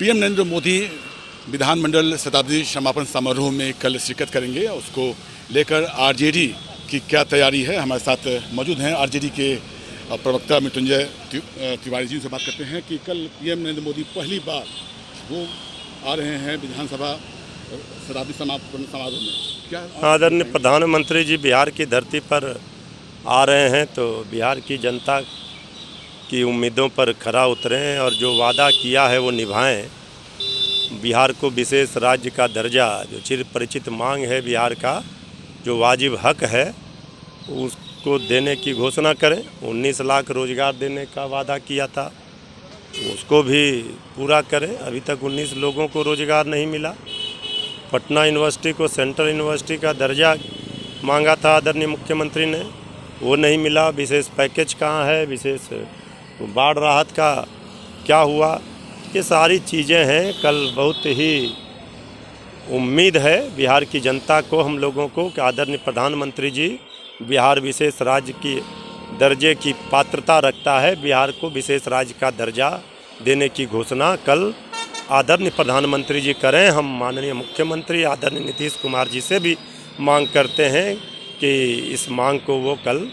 PM Narendra Modi विधानमंडल शताब्दी समापन समारोह में कल शिरकत करेंगे। उसको लेकर आरजेडी की क्या तैयारी है, हमारे साथ मौजूद हैं आरजेडी के प्रवक्ता मृत्युंजय तिवारी जी, उनसे बात करते हैं कि कल पीएम नरेंद्र मोदी पहली बार वो आ रहे हैं विधानसभा शताब्दी समापन समारोह में। क्या आदरणीय प्रधानमंत्री जी बिहार की धरती पर आ रहे हैं तो बिहार की जनता की उम्मीदों पर खरा उतरें और जो वादा किया है वो निभाएं। बिहार को विशेष राज्य का दर्जा, जो चिरपरिचित मांग है बिहार का, जो वाजिब हक है, उसको देने की घोषणा करें। 19 लाख रोजगार देने का वादा किया था, उसको भी पूरा करें। अभी तक 19 लोगों को रोजगार नहीं मिला। पटना यूनिवर्सिटी को सेंट्रल यूनिवर्सिटी का दर्जा मांगा था आदरणीय मुख्यमंत्री ने, वो नहीं मिला। विशेष पैकेज कहाँ है, विशेष बाढ़ राहत का क्या हुआ, ये सारी चीज़ें हैं। कल बहुत ही उम्मीद है बिहार की जनता को, हम लोगों को, कि आदरणीय प्रधानमंत्री जी बिहार विशेष राज्य की दर्जे की पात्रता रखता है। बिहार को विशेष राज्य का दर्जा देने की घोषणा कल आदरणीय प्रधानमंत्री जी करें। हम माननीय मुख्यमंत्री आदरणीय नीतीश कुमार जी से भी मांग करते हैं कि इस मांग को वो कल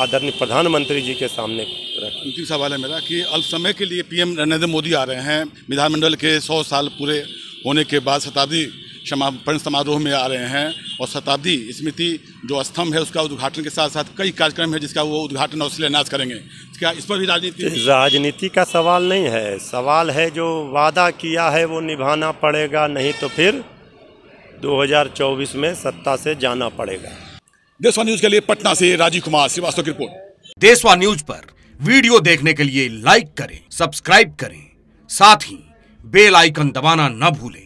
आदरणीय प्रधानमंत्री जी के सामने रखें। अंतिम सवाल है मेरा कि अल्प समय के लिए पीएम नरेंद्र मोदी आ रहे हैं, विधानमंडल के 100 साल पूरे होने के बाद शताब्दी समापन समारोह में आ रहे हैं, और शताब्दी स्मृति जो स्तंभ है उसका उद्घाटन के साथ साथ कई कार्यक्रम है जिसका वो उद्घाटन और शिलान्यास करेंगे। क्या इस पर भी राजनीति का सवाल नहीं है, सवाल है जो वादा किया है वो निभाना पड़ेगा, नहीं तो फिर 2024 में सत्ता से जाना पड़ेगा। देशवा न्यूज के लिए पटना से राजीव कुमार श्रीवास्तव की रिपोर्ट। देशवा न्यूज पर वीडियो देखने के लिए लाइक करें, सब्सक्राइब करें, साथ ही बेल आइकन दबाना न भूलें।